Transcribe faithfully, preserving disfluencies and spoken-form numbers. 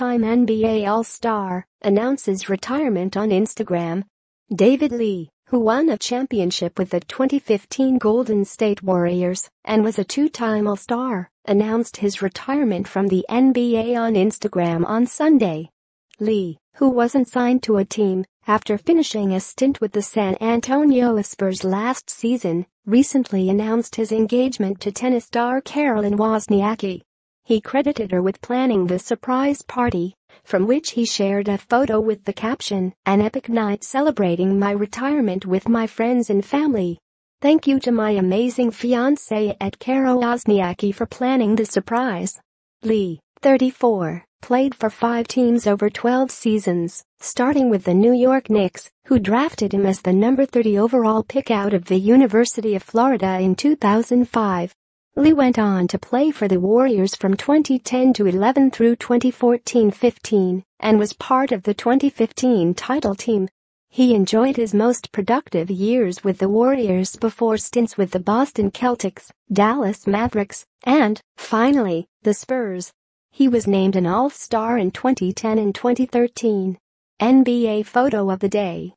two-time N B A All-Star, announces retirement on Instagram. David Lee, who won a championship with the twenty fifteen Golden State Warriors and was a two-time All-Star, announced his retirement from the N B A on Instagram on Sunday. Lee, who wasn't signed to a team after finishing a stint with the San Antonio Spurs last season, recently announced his engagement to tennis star Caroline Wozniacki. He credited her with planning the surprise party, from which he shared a photo with the caption, "An epic night celebrating my retirement with my friends and family. Thank you to my amazing fiancée at Caro Wozniacki for planning the surprise." Lee, thirty-four, played for five teams over twelve seasons, starting with the New York Knicks, who drafted him as the number thirty overall pick out of the University of Florida in two thousand five. Lee went on to play for the Warriors from twenty ten to eleven through twenty fourteen fifteen and was part of the twenty fifteen title team. He enjoyed his most productive years with the Warriors before stints with the Boston Celtics, Dallas Mavericks, and, finally, the Spurs. He was named an All-Star in twenty ten and twenty thirteen. N B A photo of the day.